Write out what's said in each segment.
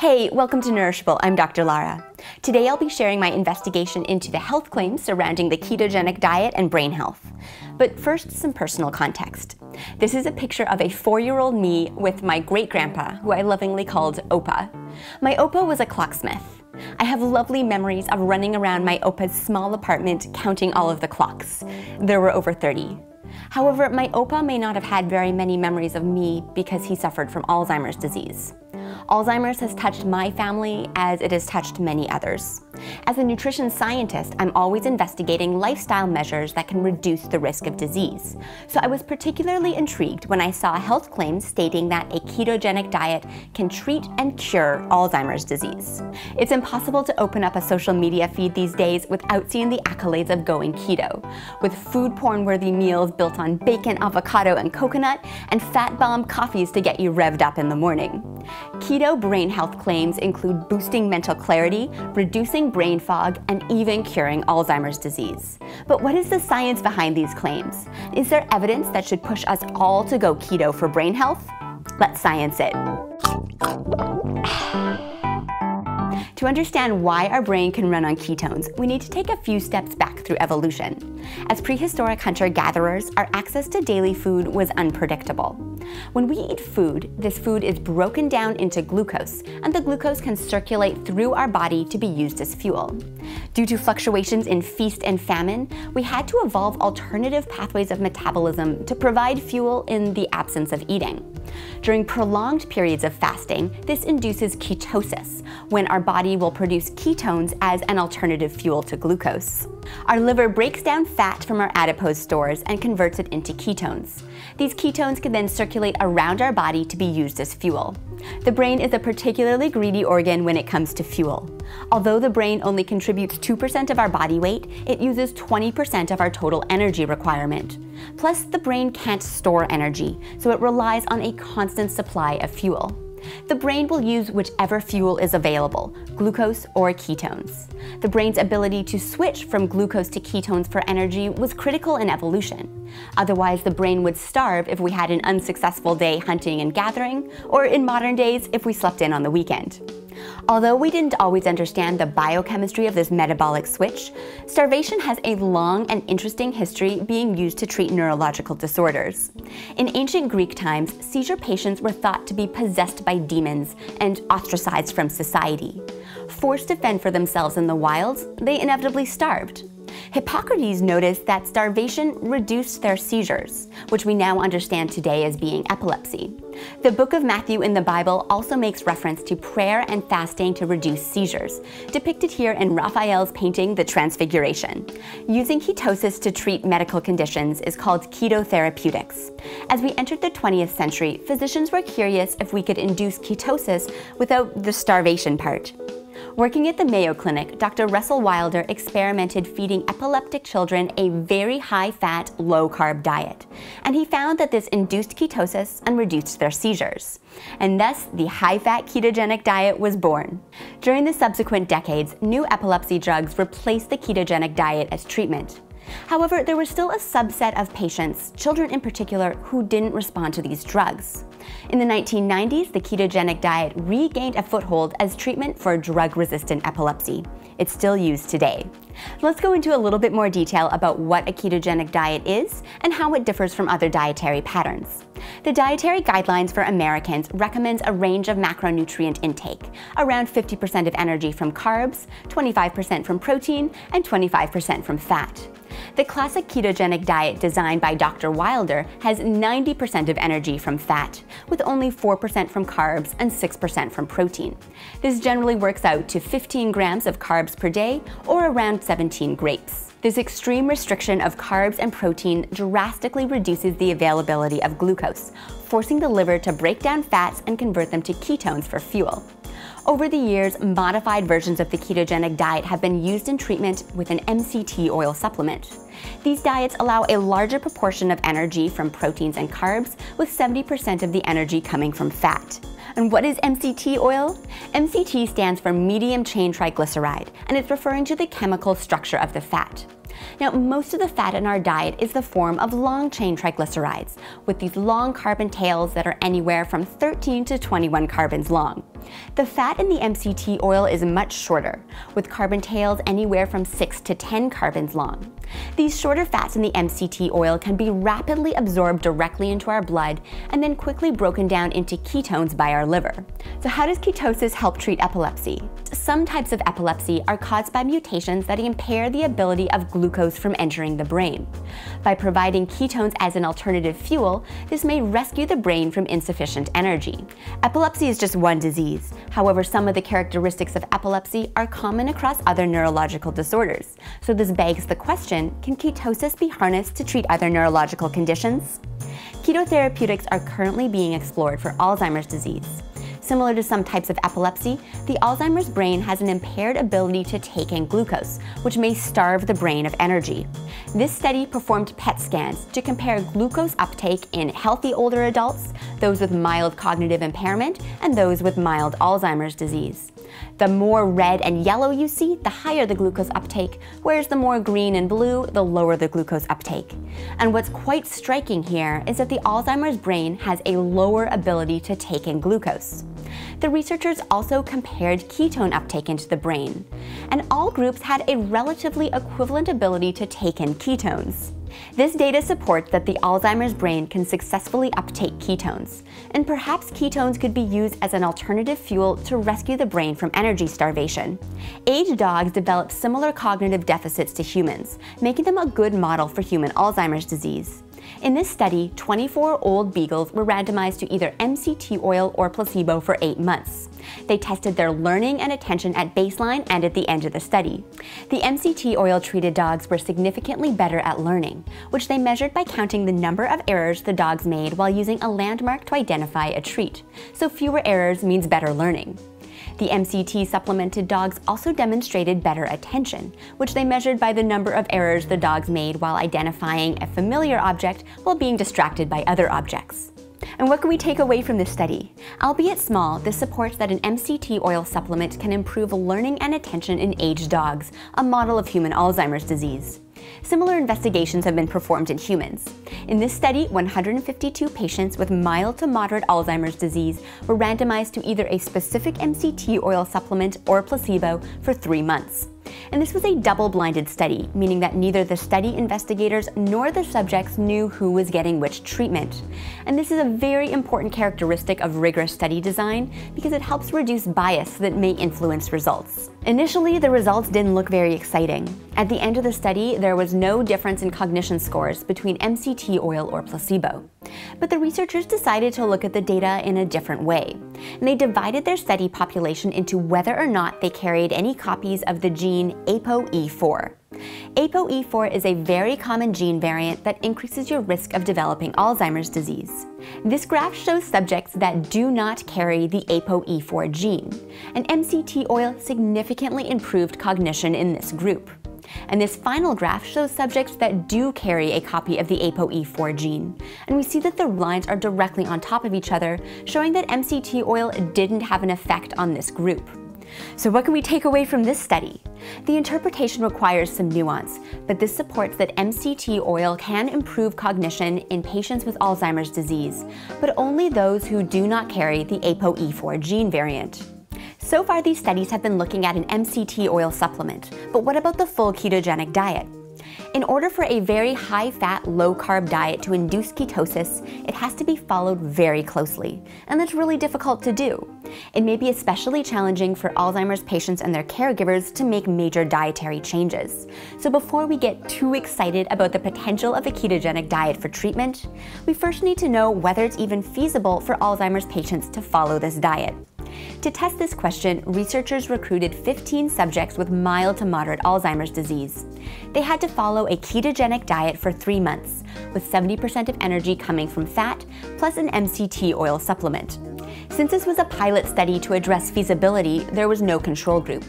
Hey, welcome to Nourishable. I'm Dr. Lara. Today I'll be sharing my investigation into the health claims surrounding the ketogenic diet and brain health. But first, some personal context. This is a picture of a 4-year-old me with my great-grandpa, who I lovingly called Opa. My Opa was a clocksmith. I have lovely memories of running around my Opa's small apartment counting all of the clocks. There were over 30. However, my Opa may not have had very many memories of me because he suffered from Alzheimer's disease. Alzheimer's has touched my family as it has touched many others. As a nutrition scientist, I'm always investigating lifestyle measures that can reduce the risk of disease. So I was particularly intrigued when I saw health claims stating that a ketogenic diet can treat and cure Alzheimer's disease. It's impossible to open up a social media feed these days without seeing the accolades of going keto, with food porn-worthy meals built on bacon, avocado, and coconut, and fat bomb coffees to get you revved up in the morning. Keto brain health claims include boosting mental clarity, reducing brain fog, and even curing Alzheimer's disease. But what is the science behind these claims? Is there evidence that should push us all to go keto for brain health? Let's science it. To understand why our brain can run on ketones, we need to take a few steps back through evolution. As prehistoric hunter-gatherers, our access to daily food was unpredictable. When we eat food, this food is broken down into glucose, and the glucose can circulate through our body to be used as fuel. Due to fluctuations in feast and famine, we had to evolve alternative pathways of metabolism to provide fuel in the absence of eating. During prolonged periods of fasting, this induces ketosis, when our body will produce ketones as an alternative fuel to glucose. Our liver breaks down fat from our adipose stores and converts it into ketones. These ketones can then circulate around our body to be used as fuel. The brain is a particularly greedy organ when it comes to fuel. Although the brain only contributes 2% of our body weight, it uses 20% of our total energy requirement. Plus, the brain can't store energy, so it relies on a constant supply of fuel. The brain will use whichever fuel is available, glucose or ketones. The brain's ability to switch from glucose to ketones for energy was critical in evolution. Otherwise, the brain would starve if we had an unsuccessful day hunting and gathering, or in modern days, if we slept in on the weekend. Although we didn't always understand the biochemistry of this metabolic switch, starvation has a long and interesting history being used to treat neurological disorders. In ancient Greek times, seizure patients were thought to be possessed by demons and ostracized from society. Forced to fend for themselves in the wilds, they inevitably starved. Hippocrates noticed that starvation reduced their seizures, which we now understand today as being epilepsy. The book of Matthew in the Bible also makes reference to prayer and fasting to reduce seizures, depicted here in Raphael's painting, The Transfiguration. Using ketosis to treat medical conditions is called ketotherapeutics. As we entered the 20th century, physicians were curious if we could induce ketosis without the starvation part. Working at the Mayo Clinic, Dr. Russell Wilder experimented feeding epileptic children a very high-fat, low-carb diet, and he found that this induced ketosis and reduced their seizures. And thus, the high-fat ketogenic diet was born. During the subsequent decades, new epilepsy drugs replaced the ketogenic diet as treatment. However, there was still a subset of patients, children in particular, who didn't respond to these drugs. In the 1990s, the ketogenic diet regained a foothold as treatment for drug-resistant epilepsy. It's still used today. Let's go into a little bit more detail about what a ketogenic diet is and how it differs from other dietary patterns. The Dietary Guidelines for Americans recommends a range of macronutrient intake, around 50% of energy from carbs, 25% from protein, and 25% from fat. The classic ketogenic diet designed by Dr. Wilder has 90% of energy from fat, with only 4% from carbs and 6% from protein. This generally works out to 15 grams of carbs per day, or around 17 grapes. This extreme restriction of carbs and protein drastically reduces the availability of glucose, forcing the liver to break down fats and convert them to ketones for fuel. Over the years, modified versions of the ketogenic diet have been used in treatment with an MCT oil supplement. These diets allow a larger proportion of energy from proteins and carbs, with 70% of the energy coming from fat. And what is MCT oil? MCT stands for medium chain triglyceride, and it's referring to the chemical structure of the fat. Now, most of the fat in our diet is the form of long-chain triglycerides, with these long carbon tails that are anywhere from 13 to 21 carbons long. The fat in the MCT oil is much shorter, with carbon tails anywhere from 6 to 10 carbons long. These shorter fats in the MCT oil can be rapidly absorbed directly into our blood and then quickly broken down into ketones by our liver. So how does ketosis help treat epilepsy? Some types of epilepsy are caused by mutations that impair the ability of glucose from entering the brain. By providing ketones as an alternative fuel, this may rescue the brain from insufficient energy. Epilepsy is just one disease. However, some of the characteristics of epilepsy are common across other neurological disorders. So this begs the question, can ketosis be harnessed to treat other neurological conditions? Ketotherapeutics are currently being explored for Alzheimer's disease. Similar to some types of epilepsy, the Alzheimer's brain has an impaired ability to take in glucose, which may starve the brain of energy. This study performed PET scans to compare glucose uptake in healthy older adults, those with mild cognitive impairment, and those with mild Alzheimer's disease. The more red and yellow you see, the higher the glucose uptake, whereas the more green and blue, the lower the glucose uptake. And what's quite striking here is that the Alzheimer's brain has a lower ability to take in glucose. The researchers also compared ketone uptake into the brain, and all groups had a relatively equivalent ability to take in ketones. This data supports that the Alzheimer's brain can successfully uptake ketones, and perhaps ketones could be used as an alternative fuel to rescue the brain from energy starvation. Aged dogs develop similar cognitive deficits to humans, making them a good model for human Alzheimer's disease. In this study, 24 old beagles were randomized to either MCT oil or placebo for 8 months. They tested their learning and attention at baseline and at the end of the study. The MCT oil-treated dogs were significantly better at learning, which they measured by counting the number of errors the dogs made while using a landmark to identify a treat. So fewer errors means better learning. The MCT-supplemented dogs also demonstrated better attention, which they measured by the number of errors the dogs made while identifying a familiar object while being distracted by other objects. And what can we take away from this study? Albeit small, this supports that an MCT oil supplement can improve learning and attention in aged dogs, a model of human Alzheimer's disease. Similar investigations have been performed in humans. In this study, 152 patients with mild to moderate Alzheimer's disease were randomized to either a specific MCT oil supplement or placebo for 3 months. And this was a double-blinded study, meaning that neither the study investigators nor the subjects knew who was getting which treatment. And this is a very important characteristic of rigorous study design because it helps reduce bias that may influence results. Initially, the results didn't look very exciting. At the end of the study, there was no difference in cognition scores between MCT oil or placebo. But the researchers decided to look at the data in a different way. And they divided their study population into whether or not they carried any copies of the gene ApoE4. ApoE4 is a very common gene variant that increases your risk of developing Alzheimer's disease. This graph shows subjects that do not carry the ApoE4 gene, and MCT oil significantly improved cognition in this group. And this final graph shows subjects that do carry a copy of the ApoE4 gene. And we see that the lines are directly on top of each other, showing that MCT oil didn't have an effect on this group. So what can we take away from this study? The interpretation requires some nuance, but this supports that MCT oil can improve cognition in patients with Alzheimer's disease, but only those who do not carry the ApoE4 gene variant. So far, these studies have been looking at an MCT oil supplement, but what about the full ketogenic diet? In order for a very high-fat, low-carb diet to induce ketosis, it has to be followed very closely, and that's really difficult to do. It may be especially challenging for Alzheimer's patients and their caregivers to make major dietary changes. So before we get too excited about the potential of a ketogenic diet for treatment, we first need to know whether it's even feasible for Alzheimer's patients to follow this diet. To test this question, researchers recruited 15 subjects with mild to moderate Alzheimer's disease. They had to follow a ketogenic diet for 3 months, with 70% of energy coming from fat, plus an MCT oil supplement. Since this was a pilot study to address feasibility, there was no control group.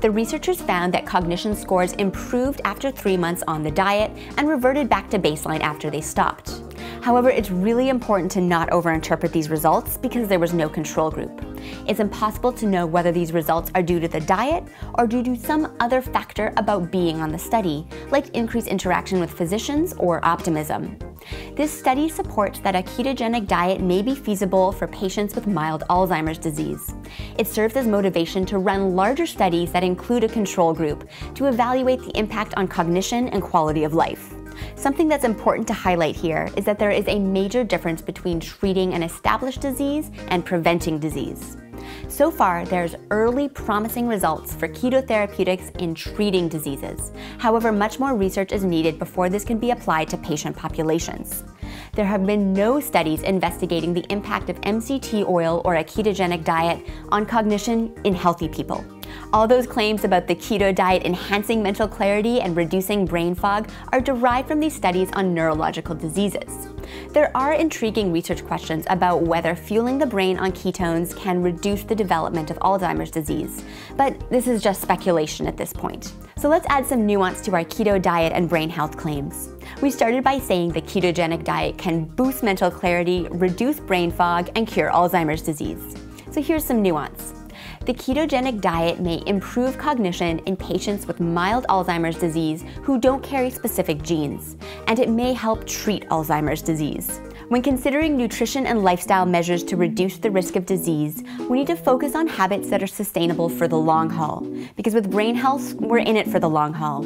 The researchers found that cognition scores improved after 3 months on the diet and reverted back to baseline after they stopped. However, it's really important to not overinterpret these results because there was no control group. it's impossible to know whether these results are due to the diet or due to some other factor about being on the study, like increased interaction with physicians or optimism. This study supports that a ketogenic diet may be feasible for patients with mild Alzheimer's disease. It serves as motivation to run larger studies that include a control group to evaluate the impact on cognition and quality of life. Something that's important to highlight here is that there is a major difference between treating an established disease and preventing disease. So far, there's early promising results for ketotherapeutics in treating diseases. However, much more research is needed before this can be applied to patient populations. There have been no studies investigating the impact of MCT oil or a ketogenic diet on cognition in healthy people. All those claims about the keto diet enhancing mental clarity and reducing brain fog are derived from these studies on neurological diseases. There are intriguing research questions about whether fueling the brain on ketones can reduce the development of Alzheimer's disease, but this is just speculation at this point. So let's add some nuance to our keto diet and brain health claims. We started by saying the ketogenic diet can boost mental clarity, reduce brain fog, and cure Alzheimer's disease. So here's some nuance. The ketogenic diet may improve cognition in patients with mild Alzheimer's disease who don't carry specific genes, and it may help treat Alzheimer's disease. When considering nutrition and lifestyle measures to reduce the risk of disease, we need to focus on habits that are sustainable for the long haul, because with brain health, we're in it for the long haul.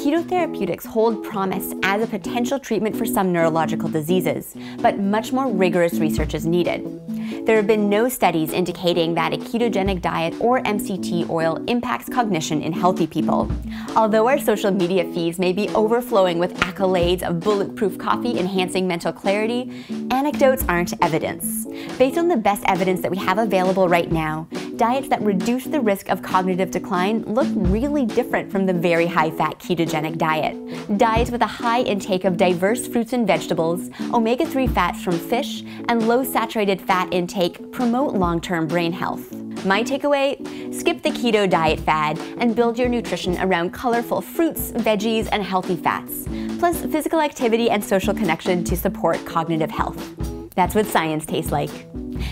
Ketotherapeutics hold promise as a potential treatment for some neurological diseases, but much more rigorous research is needed. There have been no studies indicating that a ketogenic diet or MCT oil impacts cognition in healthy people. Although our social media feeds may be overflowing with accolades of bulletproof coffee enhancing mental clarity, anecdotes aren't evidence. Based on the best evidence that we have available right now, diets that reduce the risk of cognitive decline look really different from the very high-fat ketogenic diet. Diets with a high intake of diverse fruits and vegetables, omega-3 fats from fish, and low saturated fat intake promote long-term brain health. My takeaway? Skip the keto diet fad and build your nutrition around colorful fruits, veggies, and healthy fats, plus physical activity and social connection to support cognitive health. That's what science tastes like.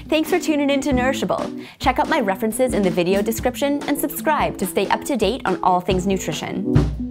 Thanks for tuning in to Nourishable. Check out my references in the video description and subscribe to stay up to date on all things nutrition.